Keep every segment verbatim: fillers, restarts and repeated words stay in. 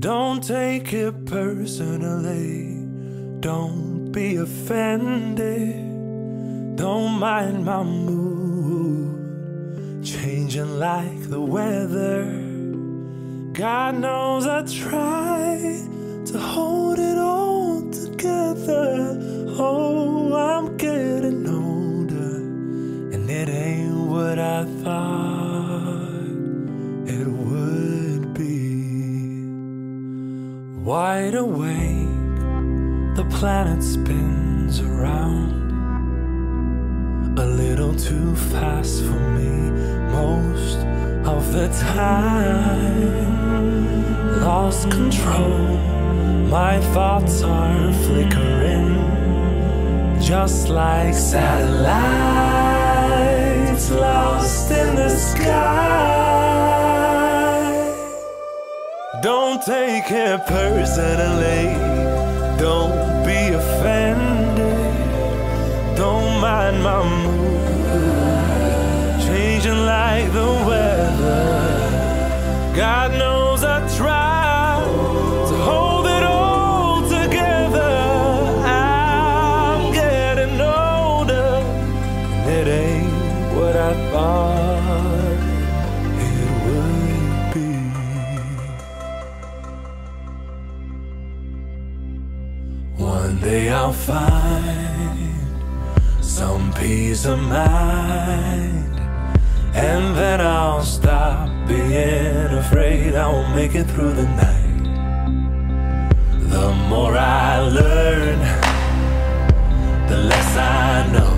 Don't take it personally, don't be offended. Don't mind my mood, changing like the weather. God knows I try to hold it all together. Oh, I'm getting older, and it ain't what I thought it would be. Wide awake, the planet spins around a little too fast for me most of the time. Lost control, my thoughts are flickering, just like satellites lost in the sky. Don't take it personally, don't be offended. Don't mind my mood, changing like the weather. God knows I try to hold it all together. I'm getting older, and it ain't what I thought it would be. One day I'll find some peace of mind, and then I'll stop being afraid I won't make it through the night. The more I learn, the less I know.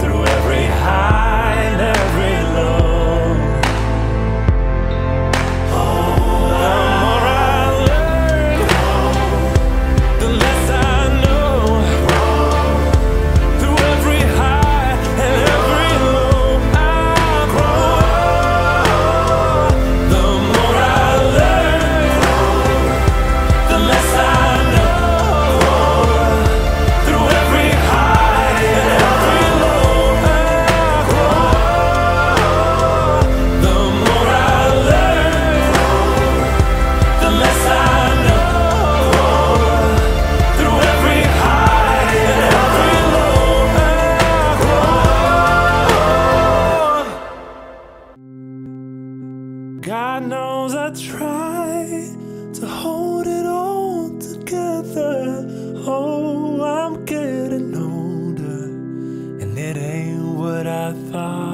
Through every high and every low, oh, I'm God knows I try to hold it all together. Oh, I'm getting older, and it ain't what I thought.